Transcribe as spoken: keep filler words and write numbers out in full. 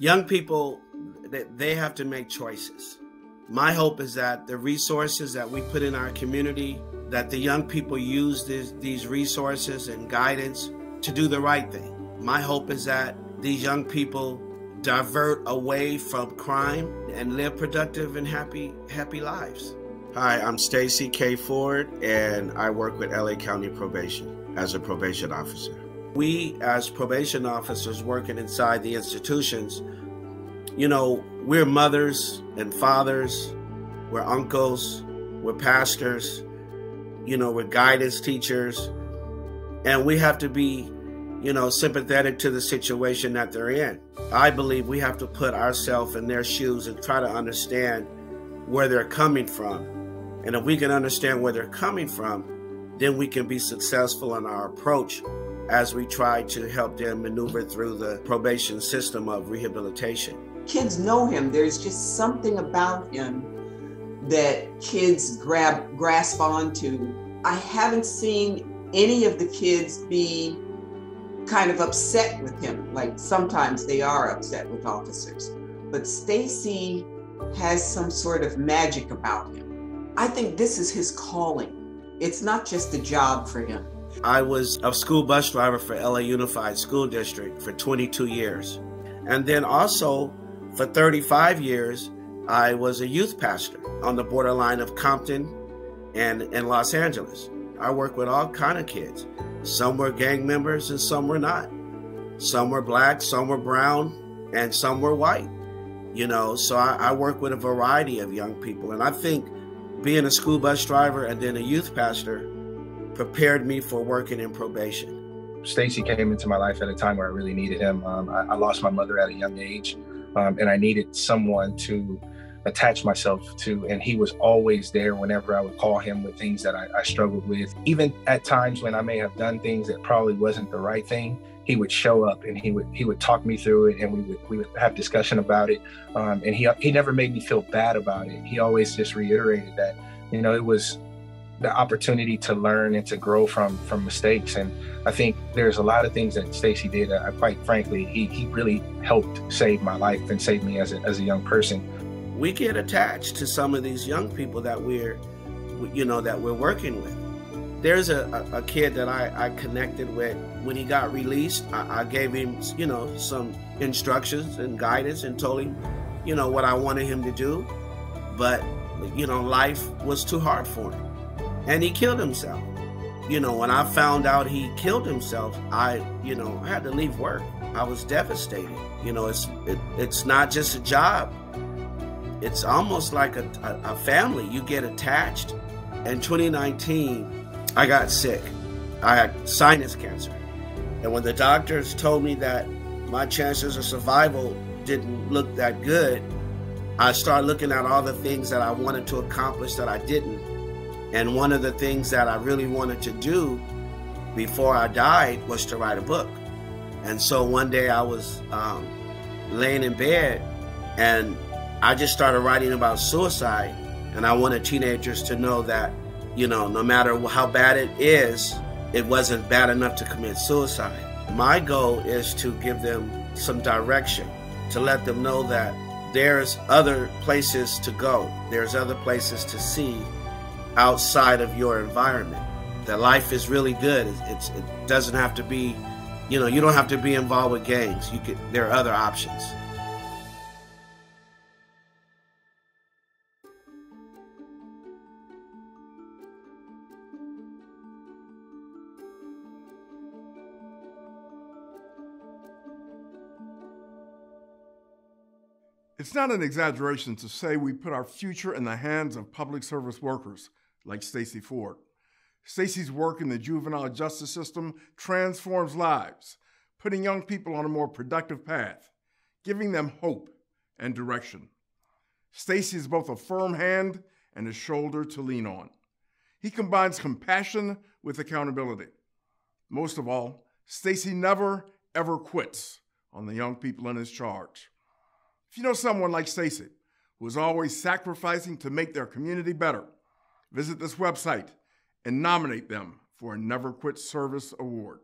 Young people, they have to make choices. My hope is that the resources that we put in our community, that the young people use this, these resources and guidance to do the right thing. My hope is that these young people divert away from crime and live productive and happy, happy lives. Hi, I'm Stacy K. Ford, and I work with L A County Probation as a probation officer. We, as probation officers working inside the institutions, you know, we're mothers and fathers, we're uncles, we're pastors, you know, we're guidance teachers, and we have to be, you know, sympathetic to the situation that they're in. I believe we have to put ourselves in their shoes and try to understand where they're coming from. And if we can understand where they're coming from, then we can be successful in our approach as we try to help them maneuver through the probation system of rehabilitation. Kids know him. There's just something about him that kids grab, grasp onto. I haven't seen any of the kids be kind of upset with him. Like, sometimes they are upset with officers, but Stacy has some sort of magic about him. I think this is his calling. It's not just a job for him. I was a school bus driver for L A Unified School District for twenty-two years. And then also for thirty-five years, I was a youth pastor on the borderline of Compton and, and Los Angeles. I worked with all kind of kids. Some were gang members and some were not. Some were black, some were brown, and some were white. You know, so I, I work with a variety of young people. And I think being a school bus driver and then a youth pastor prepared me for working in probation. Stacy came into my life at a time where I really needed him. Um, I, I lost my mother at a young age, um, and I needed someone to attach myself to, and he was always there whenever I would call him with things that I, I struggled with. Even at times when I may have done things that probably wasn't the right thing, he would show up and he would he would talk me through it, and we would we would have discussion about it. Um, and he he never made me feel bad about it. He always just reiterated that, you know, it was the opportunity to learn and to grow from from mistakes. And I think there's a lot of things that Stacy did. I, quite frankly, he he really helped save my life and save me as a as a young person. We get attached to some of these young people that we're, you know, that we're working with. There's a, a kid that I, I connected with. When he got released, I, I gave him, you know, some instructions and guidance and told him, you know, what I wanted him to do. But, you know, life was too hard for him. And he killed himself. You know, when I found out he killed himself, I, you know, I had to leave work. I was devastated. You know, it's it, it's not just a job. It's almost like a, a family. You get attached. In twenty nineteen, I got sick. I had sinus cancer. And when the doctors told me that my chances of survival didn't look that good, I started looking at all the things that I wanted to accomplish that I didn't. And one of the things that I really wanted to do before I died was to write a book. And so one day I was um, laying in bed, and I just started writing about suicide. And I wanted teenagers to know that, you know, no matter how bad it is, it wasn't bad enough to commit suicide. My goal is to give them some direction, to let them know that there's other places to go. There's other places to see outside of your environment. That life is really good. It's, it doesn't have to be, you know, you don't have to be involved with gangs. You could, there are other options. It's not an exaggeration to say we put our future in the hands of public service workers like Stacy Ford. Stacy's work in the juvenile justice system transforms lives, putting young people on a more productive path, giving them hope and direction. Stacy is both a firm hand and a shoulder to lean on. He combines compassion with accountability. Most of all, Stacy never, ever quits on the young people in his charge. If you know someone like Stacy, who is always sacrificing to make their community better, visit this website and nominate them for a Never Quit Service Award.